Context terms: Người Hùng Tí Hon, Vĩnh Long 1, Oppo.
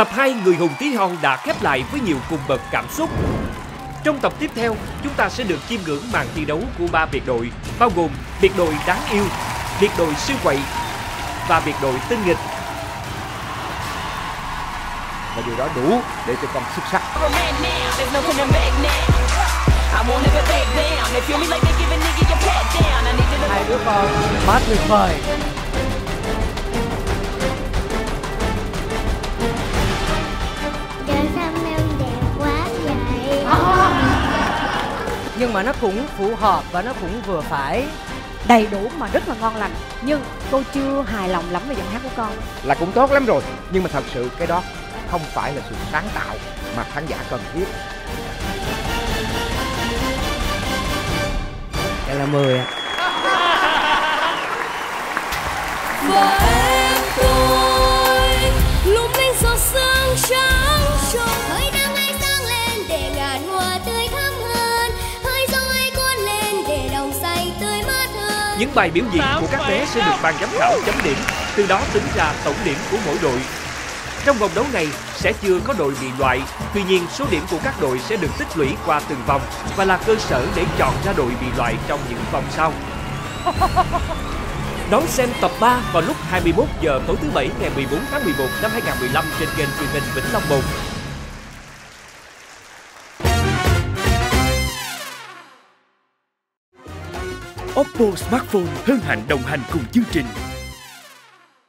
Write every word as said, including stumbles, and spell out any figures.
Tập hai Người hùng tí hon đã khép lại với nhiều cung bậc cảm xúc. Trong tập tiếp theo, chúng ta sẽ được chiêm ngưỡng màn thi đấu của ba biệt đội, bao gồm biệt đội đáng yêu, biệt đội siêu quậy và biệt đội tinh nghịch. Và điều đó đủ để cho con xuất sắc. Hai đứa con quá tuyệt vời. Nhưng mà nó cũng phù hợp và nó cũng vừa phải, đầy đủ mà rất là ngon lành. Nhưng cô chưa hài lòng lắm với giọng hát của con. Là cũng tốt lắm rồi, nhưng mà thật sự cái đó không phải là sự sáng tạo mà khán giả cần thiết. Đây là mười ạ. Và em tôi lúc lên giọt sương trắng trôi. Những bài biểu diễn của các bé sẽ được ban giám khảo chấm điểm, từ đó tính ra tổng điểm của mỗi đội. Trong vòng đấu này sẽ chưa có đội bị loại, tuy nhiên số điểm của các đội sẽ được tích lũy qua từng vòng và là cơ sở để chọn ra đội bị loại trong những vòng sau. Đón xem tập ba vào lúc hai mươi mốt giờ tối thứ Bảy ngày mười bốn tháng mười một năm hai nghìn không trăm mười lăm trên kênh truyền hình Vĩnh Long một. Oppo Smartphone hân hạnh đồng hành cùng chương trình.